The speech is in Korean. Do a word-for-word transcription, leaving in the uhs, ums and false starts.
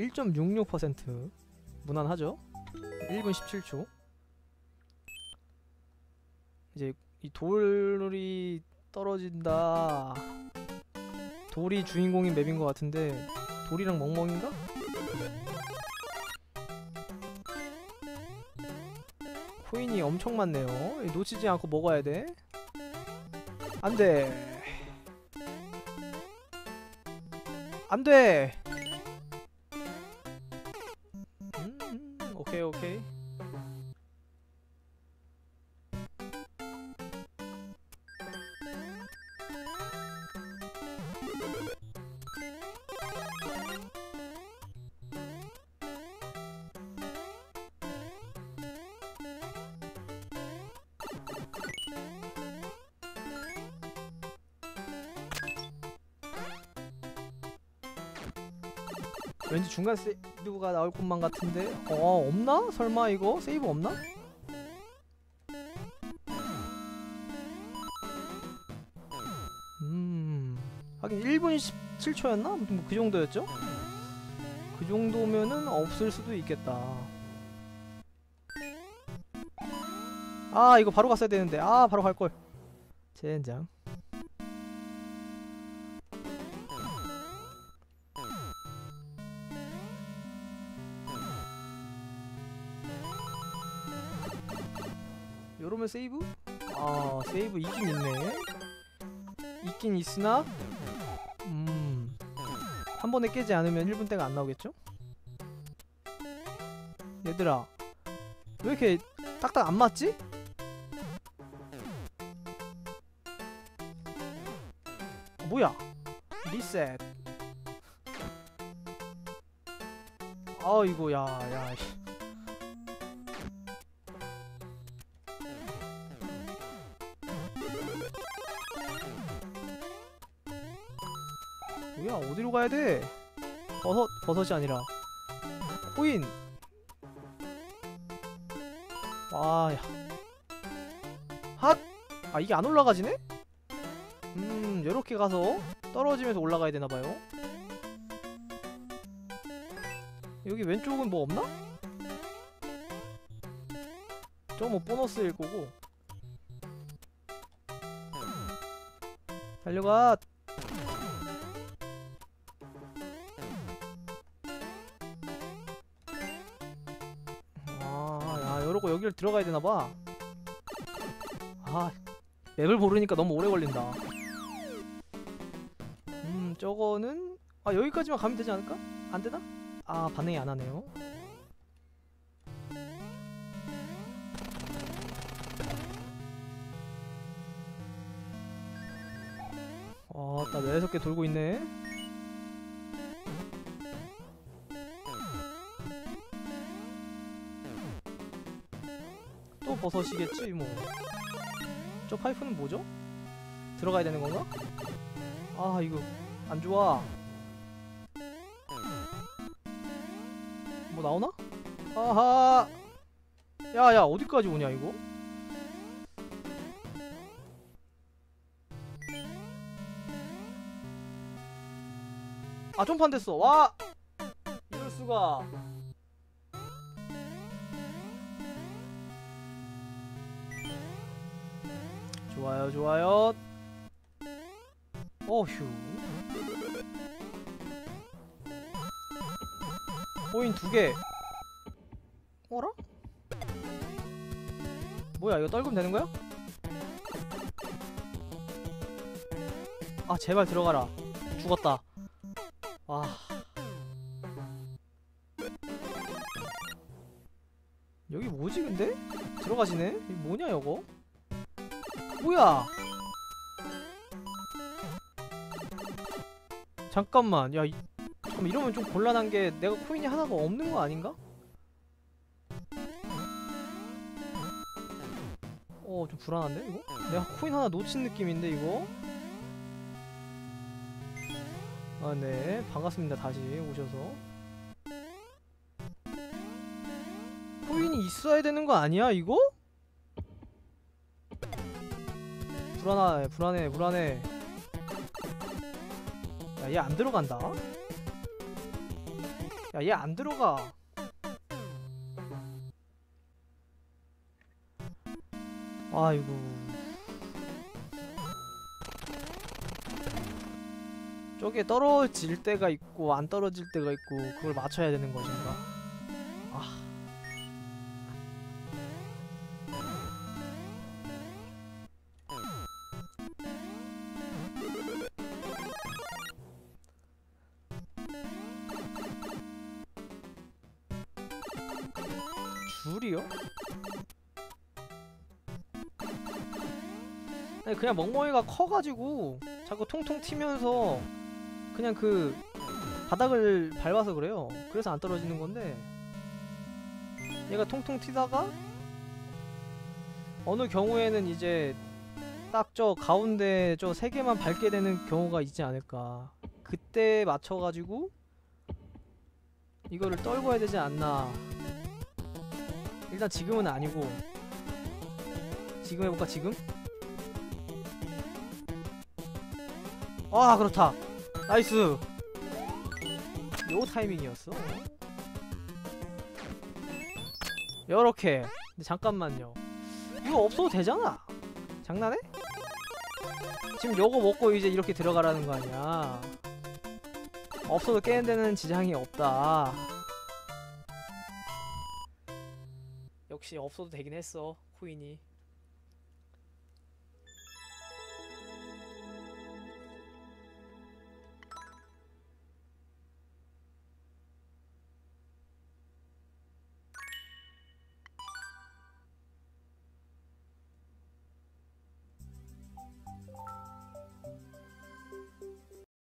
일 점 육육 퍼센트 무난하죠? 일 분 십칠 초. 이제 이 돌이 떨어진다. 돌이 주인공인 맵인 것 같은데 돌이랑 멍멍인가? 코인이 엄청 많네요. 놓치지 않고 먹어야 돼. 안돼 안돼. 음, 오케이 오케이. 왠지 중간 세이브가 나올 것만 같은데. 어, 없나? 설마 이거 세이브 없나? 음, 하긴 일 분 십칠 초였나? 뭐 그 정도였죠? 그 정도면은 없을 수도 있겠다. 아, 이거 바로 갔어야 되는데. 아, 바로 갈걸. 젠장. 요러면 세이브? 아, 세이브 있긴 있네. 있긴 있으나? 음... 한 번에 깨지 않으면 일 분대가 안 나오겠죠? 얘들아, 왜 이렇게 딱딱 안 맞지? 아, 뭐야? 리셋. 아이고, 야, 야, 씨. 뭐야, 어디로 가야 돼? 버섯, 버섯이 아니라 코인. 와, 야. 핫! 아, 이게 안 올라가지네? 음, 요렇게 가서 떨어지면서 올라가야 되나봐요. 여기 왼쪽은 뭐 없나? 저 뭐 보너스일 거고. 달려가! 이러고 여기를 들어가야 되나봐. 아, 맵을 모르니까 너무 오래 걸린다. 음, 저거는 아, 여기까지만 가면 되지 않을까? 안 되나? 아, 반응이 안 하네요. 아, 나 매섭게 돌고 있네. 버섯이겠지 뭐. 저 파이프는 뭐죠? 들어가야 되는 건가? 아, 이거 안 좋아. 뭐 나오나? 아하. 야야, 어디까지 오냐 이거? 아, 좀판 됐어. 와, 이럴 수가. 좋아요, 좋아요. 어휴. 코인 두 개. 어라? 뭐야, 이거 떨구면 되는 거야? 아, 제발 들어가라. 죽었다. 와. 여기 뭐지, 근데? 들어가지네? 이게 뭐냐, 이거? 뭐야? 잠깐만, 야, 이, 잠깐만, 이러면 좀 곤란한 게 내가 코인이 하나가 없는 거 아닌가? 어, 좀 불안한데 이거? 내가 코인 하나 놓친 느낌인데 이거? 아, 네, 반갑습니다. 다시 오셔서. 코인이 있어야 되는 거 아니야 이거? 불안해, 불안해, 불안해. 야, 얘 안 들어간다? 야, 얘 안 들어가. 아이고. 저게 떨어질 때가 있고 안 떨어질 때가 있고 그걸 맞춰야 되는 것인가? 아. 줄이요? 아니 그냥 멍멍이가 커가지고 자꾸 통통 튀면서 그냥 그 바닥을 밟아서 그래요. 그래서 안 떨어지는 건데 얘가 통통 튀다가 어느 경우에는 이제 딱 저 가운데 저 세 개만 밟게 되는 경우가 있지 않을까. 그때 맞춰가지고 이거를 떨궈야 되지 않나. 일단 지금은 아니고 지금 해볼까 지금? 아 그렇다! 나이스! 요 타이밍이었어? 요렇게. 근데 잠깐만요, 이거 없어도 되잖아? 장난해? 지금 요거 먹고 이제 이렇게 들어가라는 거 아니야. 없어도 깨는 데는 지장이 없다. 역시 없어도 되긴 했어 코인이.